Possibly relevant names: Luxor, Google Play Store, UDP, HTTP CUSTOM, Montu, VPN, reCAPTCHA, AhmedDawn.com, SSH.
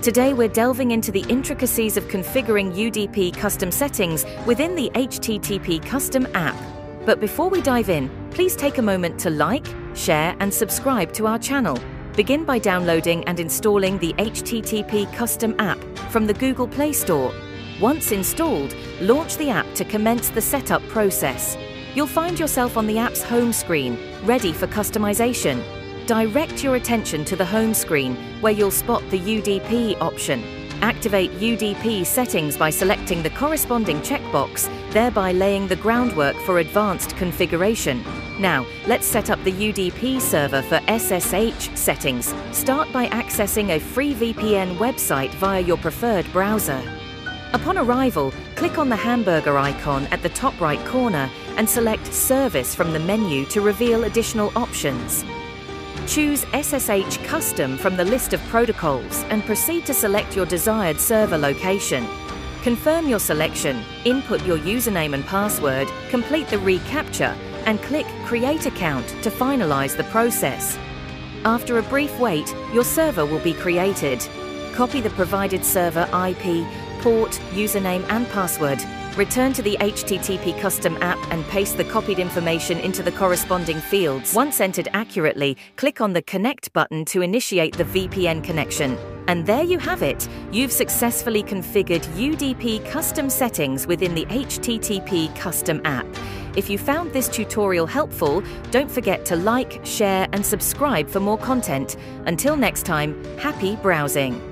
Today we're delving into the intricacies of configuring UDP custom settings within the HTTP Custom app. But before we dive in, please take a moment to like, share and subscribe to our channel. Begin by downloading and installing the HTTP Custom app from the Google Play Store. Once installed, launch the app to commence the setup process. You'll find yourself on the app's home screen, ready for customization. Direct your attention to the home screen, where you'll spot the UDP option. Activate UDP settings by selecting the corresponding checkbox, thereby laying the groundwork for advanced configuration. Now, let's set up the UDP server for SSH settings. Start by accessing a free VPN website via your preferred browser. Upon arrival, click on the hamburger icon at the top right corner and select Service from the menu to reveal additional options. Choose SSH Custom from the list of protocols and proceed to select your desired server location. Confirm your selection, input your username and password, complete the reCAPTCHA, and click Create Account to finalize the process. After a brief wait, your server will be created. Copy the provided server IP, port, username and password. Return to the HTTP Custom app and paste the copied information into the corresponding fields. Once entered accurately, click on the Connect button to initiate the VPN connection. And there you have it! You've successfully configured UDP custom settings within the HTTP Custom app. If you found this tutorial helpful, don't forget to like, share and subscribe for more content. Until next time, happy browsing!